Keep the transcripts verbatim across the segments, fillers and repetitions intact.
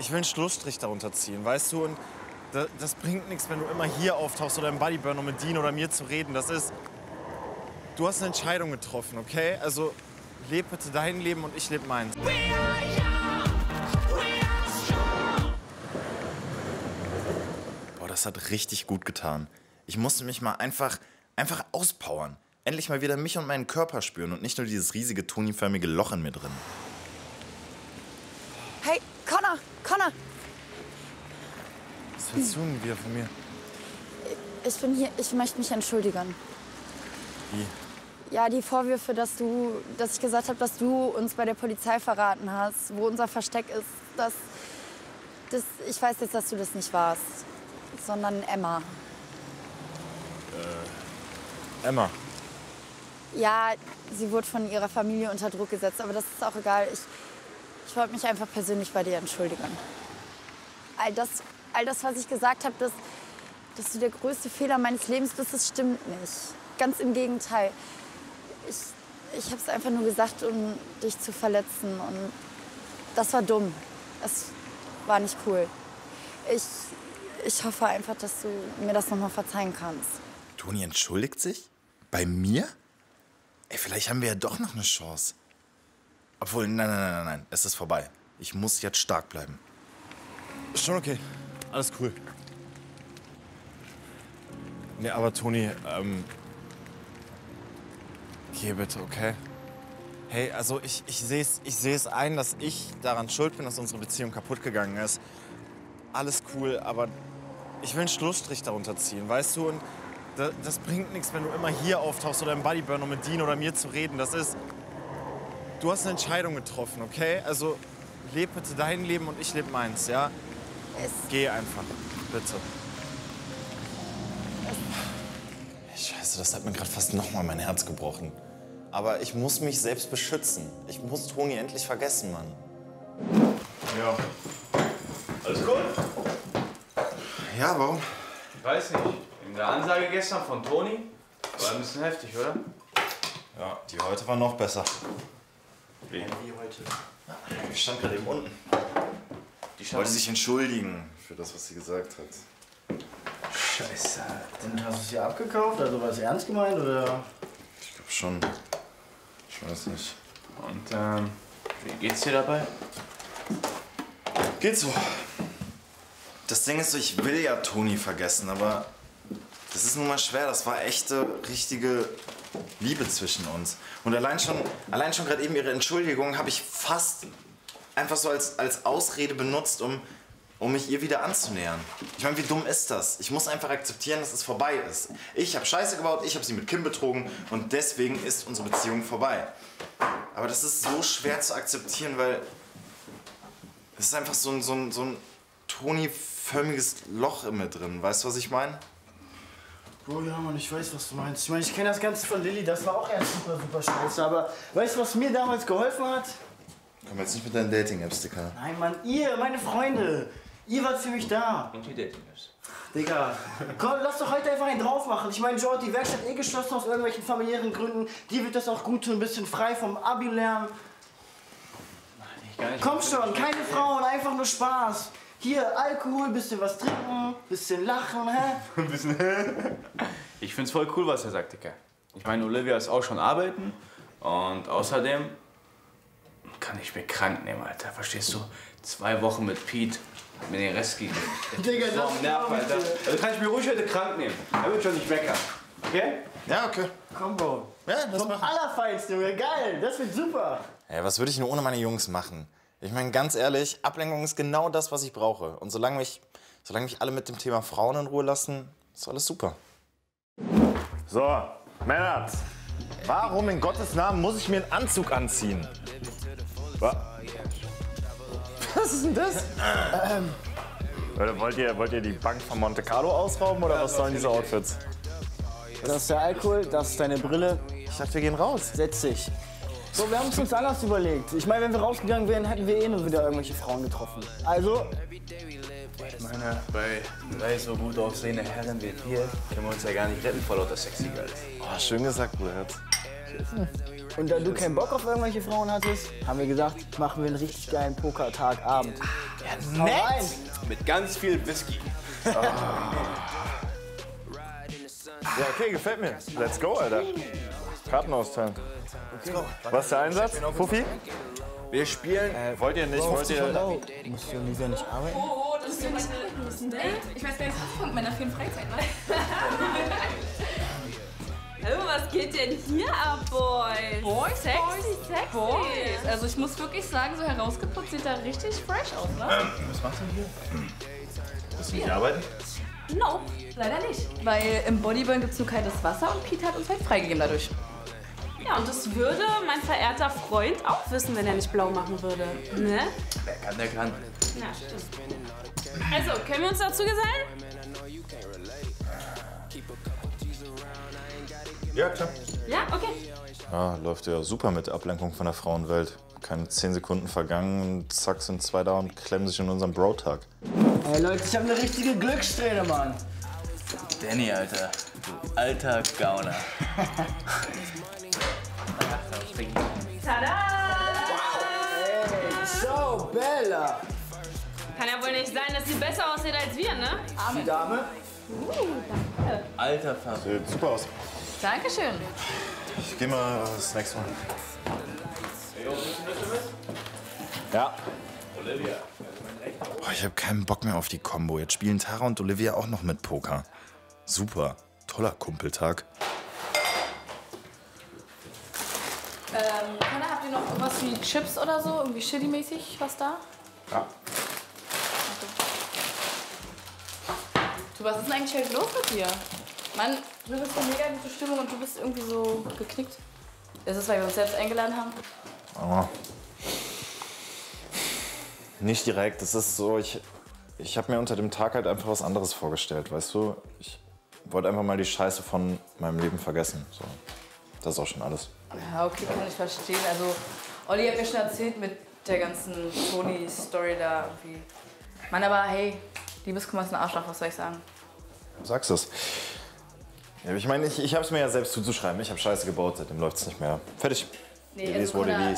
ich will einen Schlussstrich darunter ziehen, weißt du? Und das, das bringt nichts, wenn du immer hier auftauchst oder im Body Burn, um mit Dean oder mir zu reden. Das ist, du hast eine Entscheidung getroffen, okay? Also leb bitte dein Leben und ich lebe meins. We are young, we are strong. Boah, das hat richtig gut getan. Ich musste mich mal einfach, einfach auspowern. Endlich mal wieder mich und meinen Körper spüren und nicht nur dieses riesige, tuniförmige Loch in mir drin. Hey, Connor! Connor! Was willst du denn wieder von mir? Ich bin hier, ich möchte mich entschuldigen. Wie? Ja, die Vorwürfe, dass du, dass ich gesagt habe, dass du uns bei der Polizei verraten hast, wo unser Versteck ist, dass, dass ich weiß jetzt, dass du das nicht warst, sondern Emma. Äh, Emma? Ja, sie wurde von ihrer Familie unter Druck gesetzt, aber das ist auch egal. Ich, ich wollte mich einfach persönlich bei dir entschuldigen. All das, all das was ich gesagt habe, dass, dass du der größte Fehler meines Lebens bist, das stimmt nicht. Ganz im Gegenteil. Ich, ich habe es einfach nur gesagt, um dich zu verletzen. Und das war dumm. Es war nicht cool. Ich, ich hoffe einfach, dass du mir das nochmal verzeihen kannst. Toni entschuldigt sich? Bei mir? Ey, vielleicht haben wir ja doch noch eine Chance. Obwohl, nein, nein, nein, nein, es ist vorbei. Ich muss jetzt stark bleiben. Schon okay. Alles cool. Nee, aber Toni, ähm... geh bitte, okay? Hey, also ich, ich sehe es ich seh's ein, dass ich daran schuld bin, dass unsere Beziehung kaputt gegangen ist. Alles cool, aber ich will einen Schlussstrich darunter ziehen, weißt du? Und Das, das bringt nichts, wenn du immer hier auftauchst oder im Body Burn, um mit Dean oder mir zu reden. Das ist, du hast eine Entscheidung getroffen, okay? Also leb bitte dein Leben und ich lebe meins, ja? Es Geh einfach, bitte. Es Scheiße, das hat mir gerade fast nochmal mein Herz gebrochen. Aber ich muss mich selbst beschützen. Ich muss Toni endlich vergessen, Mann. Ja. Alles gut? Ja, warum? Ich weiß nicht. In der Ansage gestern von Toni war ein bisschen heftig, oder? Ja, die heute war noch besser. Wen? Die heute. Ich stand gerade eben unten. Die wollte sich entschuldigen für das, was sie gesagt hat. Scheiße. Dann hast du es hier abgekauft? Also war es ernst gemeint, oder? Ich glaube schon. Ich weiß nicht. Und ähm, wie geht's dir dabei? Geht so. Das Ding ist so, ich will ja Toni vergessen, aber das ist nun mal schwer, das war echte, richtige Liebe zwischen uns. Und allein schon, allein schon gerade eben ihre Entschuldigung habe ich fast einfach so als, als Ausrede benutzt, um, um mich ihr wieder anzunähern. Ich meine, wie dumm ist das? Ich muss einfach akzeptieren, dass es vorbei ist. Ich habe Scheiße gebaut, ich habe sie mit Kim betrogen und deswegen ist unsere Beziehung vorbei. Aber das ist so schwer zu akzeptieren, weil es ist einfach so ein, so ein, so ein Toni-förmiges Loch in mir drin. Weißt du, was ich meine? Oh ja, Mann, ich weiß, was du meinst. Ich meine, ich kenne das Ganze von Lilly, das war auch erst super, super scheiße. Aber weißt du, was mir damals geholfen hat? Komm jetzt nicht mit deinen Dating-Apps, Digga. Nein, Mann, ihr, meine Freunde, ihr wart für mich da. Und die Dating-Apps. Digga, komm, lass doch heute einfach einen drauf machen. Ich meine, Joe hat die Werkstatt eh geschlossen aus irgendwelchen familiären Gründen. Die wird das auch gut tun, ein bisschen frei vom Abi-Lernen. Komm schon, keine Frauen, einfach nur Spaß. Hier, Alkohol, bisschen was trinken, bisschen lachen, hä? Ein bisschen, hä? Ich find's voll cool, was er sagt, Dicker. Ich meine, Olivia ist auch schon arbeiten und außerdem kann ich mir krank nehmen, Alter. Verstehst du? Zwei Wochen mit Pete, hat mir den Rest gegeben. Digga, das ist Nerv, Alter. Also kann ich mir ruhig heute krank nehmen. Er wird schon nicht meckern. Okay? Ja, okay. Komm, Bro. Ja, das vom Allerfeinsten, Junge. Geil, das wird super. Ey, was würde ich denn ohne meine Jungs machen? Ich meine, ganz ehrlich, Ablenkung ist genau das, was ich brauche. Und solange mich, solange mich alle mit dem Thema Frauen in Ruhe lassen, ist alles super. So, Männer, warum in Gottes Namen muss ich mir einen Anzug anziehen? Was ist denn das? Ähm. Wollt ihr, wollt ihr die Bank von Monte Carlo ausrauben oder was sollen diese Outfits? Das ist der Alkohol, das ist deine Brille. Ich dachte, wir gehen raus. Setz dich. So, wir haben es uns anders überlegt. Ich meine, wenn wir rausgegangen wären, hätten wir eh nur wieder irgendwelche Frauen getroffen. Also... Ich meine, bei drei so gut aussehende Herren wie hier können wir uns ja gar nicht retten vor lauter sexy Girls. Oh, schön gesagt, Bruder. Hm. Und da du keinen Bock auf irgendwelche Frauen hattest, haben wir gesagt, machen wir einen richtig geilen Pokertagabend. Ja, nett. Mit ganz viel Whisky. Oh. Ja, okay, gefällt mir. Let's go, Alter. Karten austeilen. Okay. Was ist der Einsatz, Fuffi? Wir spielen. Äh, wollt ihr nicht? Bro, wollt ihr nicht? Musst du Olivia nicht arbeiten? Oh, oh, das ist ja nicht ein Date. Ich weiß gar nicht, was von meiner vielen Freizeit war. Hallo, was geht denn hier ab, Boys? Boys, sexy, Boys, sexy. Boys. Also ich muss wirklich sagen, so herausgeputzt sieht da richtig fresh aus, ne? Was machst du denn hier? Willst du nicht arbeiten? No, leider nicht. Weil im Body Burn gibt es nur kaltes Wasser und Pete hat uns halt freigegeben dadurch. Ja, und das würde mein verehrter Freund auch wissen, wenn er nicht blau machen würde, ne? Wer kann, der kann. Na, stimmt. Also, können wir uns dazu gesellen? Ja, klar. Ja, okay. Ja, läuft ja super mit Ablenkung von der Frauenwelt. Keine zehn Sekunden vergangen und zack sind zwei da und klemmen sich in unserem Bro-Tag. Ey Leute, ich hab eine richtige Glückssträhne, Mann. Danny, Alter. Du alter Gauner. Tada! Hey, ciao, Bella! Kann ja wohl nicht sein, dass sie besser aussieht als wir, ne? Arme Dame. Uh, danke. Alter Vater. Sieht super aus. Dankeschön. Ich geh mal Snacks machen. Ja. Olivia. Boah, ich hab keinen Bock mehr auf die Kombo. Jetzt spielen Tara und Olivia auch noch mit Poker. Super. Toller Kumpeltag. Ähm, Connor, habt ihr noch irgendwas wie Chips oder so? Irgendwie Chili-mäßig was da? Ja. Du, was ist denn eigentlich heute los mit dir? Mann, du bist in mega gute Stimmung und du bist irgendwie so geknickt. Ist das, weil wir uns selbst eingeladen haben? Oh. Nicht direkt, das ist so, ich, ich habe mir unter dem Tag halt einfach was anderes vorgestellt, weißt du? Ich wollte einfach mal die Scheiße von meinem Leben vergessen, so. Das ist auch schon alles. Ja, okay, kann ich verstehen. Also, Olli hat mir schon erzählt mit der ganzen Toni-Story da irgendwie. Mann, aber hey, Liebeskummer ist ein Arschloch, was soll ich sagen? Du sagst es. Ja, ich meine, ich, ich hab's mir ja selbst zuzuschreiben. Ich hab Scheiße gebaut, seitdem läuft's nicht mehr. Fertig. Nee, also, Connor,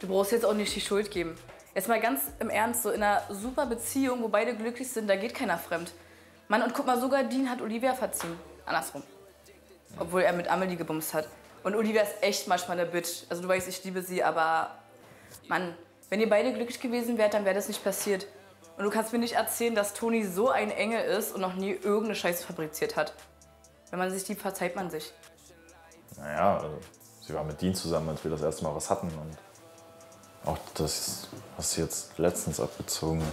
du brauchst jetzt auch nicht die Schuld geben. Jetzt mal ganz im Ernst, so in einer super Beziehung, wo beide glücklich sind, da geht keiner fremd. Mann, und guck mal, sogar Dean hat Olivia verziehen. Andersrum. Obwohl er mit Amelie gebumst hat. Und Olivia ist echt manchmal eine Bitch. Also du weißt, ich liebe sie, aber Mann, wenn ihr beide glücklich gewesen wärt, dann wäre das nicht passiert. Und du kannst mir nicht erzählen, dass Toni so ein Engel ist und noch nie irgendeine Scheiße fabriziert hat. Wenn man sich liebt, verzeiht man sich. Naja, also, sie war mit Dean zusammen, als wir das erste Mal was hatten. Und auch das, was sie jetzt letztens abgezogen hat.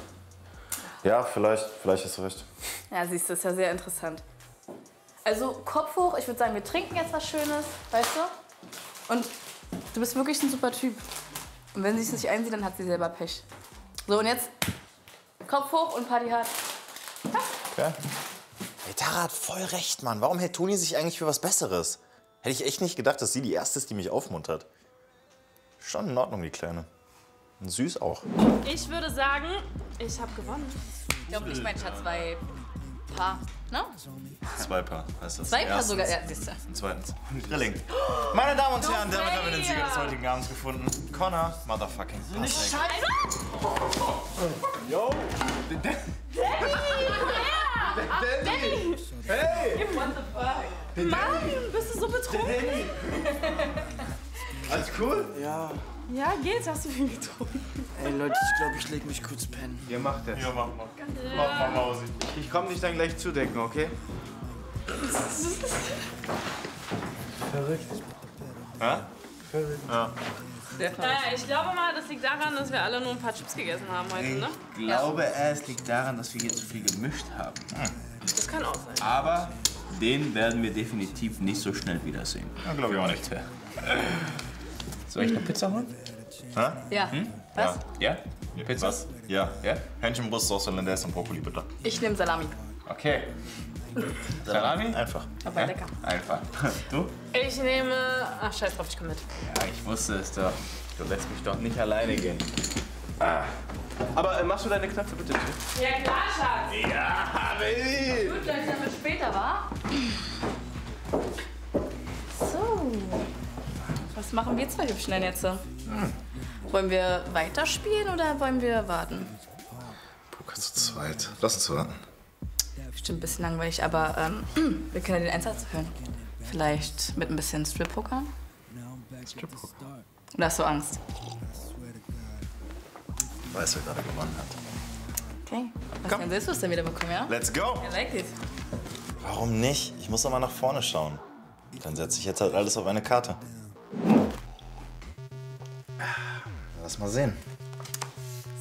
Ja, vielleicht, vielleicht hast du recht. Ja, siehst du, ist ja sehr interessant. Also Kopf hoch, ich würde sagen, wir trinken jetzt was Schönes, weißt du? Und du bist wirklich ein super Typ. Und wenn sie es nicht einsieht, dann hat sie selber Pech. So, und jetzt Kopf hoch und Party hart. Ja. Okay. Hey, Tara hat voll recht, Mann. Warum hält Toni sich eigentlich für was Besseres? Hätte ich echt nicht gedacht, dass sie die Erste ist, die mich aufmuntert. Schon in Ordnung, die Kleine. Und süß auch. Ich würde sagen, ich habe gewonnen. Ich glaube nicht, mein Schatz, weil... Paar, ne? Zwei Paar heißt das. Zwei Paar erstens, sogar, ja, siehst du. Zweitens. Drilling. Meine Damen und Herren, damit haben wir den Sieger des heutigen Abends gefunden. Connor, motherfucking nicht Scheiße! Yo! Danny! Danny! Danny! Hey! What the fuck? Mann, bist du so betrunken? Alles cool? Ja. Ja, geht's, hast du viel getrunken. Ey Leute, ich glaube, ich leg mich kurz pennen. Ihr macht das. Ja, mach mal. Mach mal, Mausi. Ich komm dich dann gleich zudecken, okay? Verrückt. Ja? Verrückt. Ja. Naja, ich glaube mal, das liegt daran, dass wir alle nur ein paar Chips gegessen haben heute, ne? Ich glaube, es liegt daran, dass wir hier zu viel gemischt haben. Das kann auch sein. Aber den werden wir definitiv nicht so schnell wiedersehen. Ja, glaube ich auch nicht. Soll ich eine Pizza holen? Ha? Ja. Hm? Was? Ja. ja? Pizza? Was? Ja. ja. Hähnchenbrust, Sauce Hollandaise und Brokkoli, bitte. Ich nehme Salami. Okay. Salami? Einfach. Aber ja? lecker. Einfach. Du? Ich nehme... Ach, scheiß drauf, ich komme mit. Ja, ich wusste es doch. Du lässt mich doch nicht alleine gehen. Ah. Aber äh, machst du deine Knöpfe bitte? Ja, klar, Schatz. Ja, Baby. Gut, Leute, dann bis später, wa? So. Was machen wir zwei Hübschen denn jetzt? Wollen wir weiterspielen oder wollen wir warten? Poker zu zweit. Lass uns warten. Bestimmt ein bisschen langweilig, aber ähm, wir können ja den Einsatz hören. Vielleicht mit ein bisschen Strip-Poker? Strip-Poker. Oder hast du Angst? Ich weiß, wer gerade gewonnen hat. Okay. Dann willst du es dann wieder bekommen, ja? Let's go! I like it. Warum nicht? Ich muss doch mal nach vorne schauen. Dann setze ich jetzt halt alles auf eine Karte. Lass mal sehen.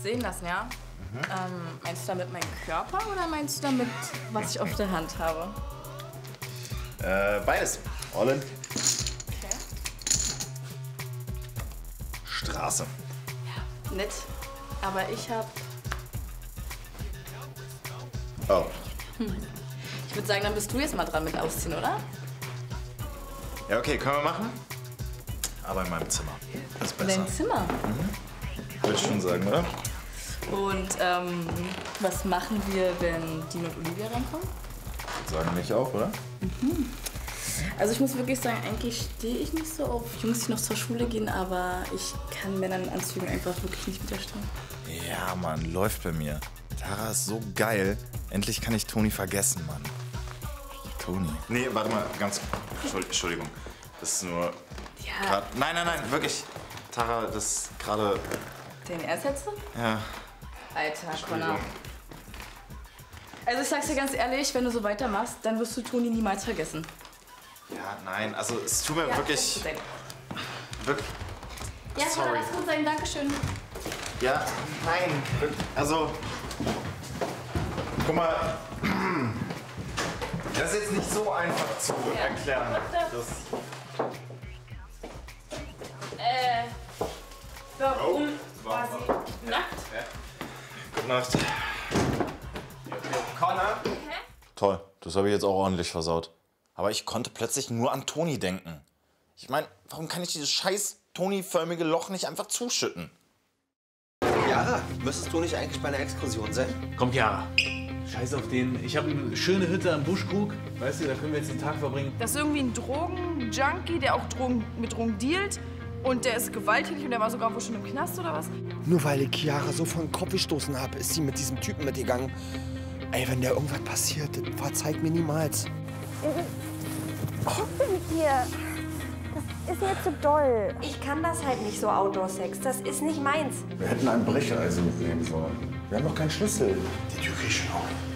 Sehen lassen, ja? Mhm. Ähm, meinst du damit meinen Körper oder meinst du damit, was ich auf der Hand habe? Äh, beides. All in. Okay. Straße. Ja, nett. Aber ich habe... Oh. Hm. Ich würde sagen, dann bist du jetzt mal dran mit Ausziehen, oder? Ja, okay, können wir machen. Aber in meinem Zimmer. Das ist besser. In deinem Zimmer? Mhm. Würde ich schon sagen, oder? Und ähm, was machen wir, wenn Dean und Olivia reinkommen? Sagen mich auch, oder? Mhm. Also ich muss wirklich sagen, eigentlich stehe ich nicht so auf Jungs, die noch zur Schule gehen, aber ich kann Männern in Anzügen einfach wirklich nicht widerstehen. Ja, Mann, läuft bei mir. Tara ist so geil. Endlich kann ich Toni vergessen, Mann. Toni. Nee, warte mal, ganz... Entschuldigung. Das ist nur... Ja. Grad, nein, nein, nein, wirklich. Tara, das gerade... Den Ersetzer? Ja. Alter, Connor. Also ich sag's dir ganz ehrlich, wenn du so weitermachst, dann wirst du Toni niemals vergessen. Ja, nein, also es tut mir ja, wirklich... Wirklich... Ja, Connor, lass gut sein, Dankeschön. Ja, nein, wirklich, also... Guck mal, das ist jetzt nicht so einfach zu ja. erklären. Das äh, warum oh, war sie war. nackt? Ja. Gute Nacht. Connor? Okay. Toll, das habe ich jetzt auch ordentlich versaut. Aber ich konnte plötzlich nur an Toni denken. Ich meine, warum kann ich dieses scheiß Toni-förmige Loch nicht einfach zuschütten? Jara, müsstest du nicht eigentlich bei einer Exkursion sein? Kommt Jara. Scheiß auf den. Ich habe eine schöne Hütte am Buschkrug. Weißt du, da können wir jetzt den Tag verbringen. Das ist irgendwie ein Drogen-Junkie, der auch Drogen, mit Drogen dealt. Und der ist gewalttätig und der war sogar wohl schon im Knast oder was? Nur weil ich Jara so vor den Kopf gestoßen habe, ist sie mit diesem Typen mitgegangen. Ey, wenn der irgendwas passiert, verzeiht mir niemals. Was ist denn mit dir? Das ist mir zu doll. Ich kann das halt nicht so, Outdoor-Sex. Das ist nicht meins. Wir hätten ein Brecheisen mitnehmen sollen. Wir haben noch keinen Schlüssel. Die Tür geht schon auf.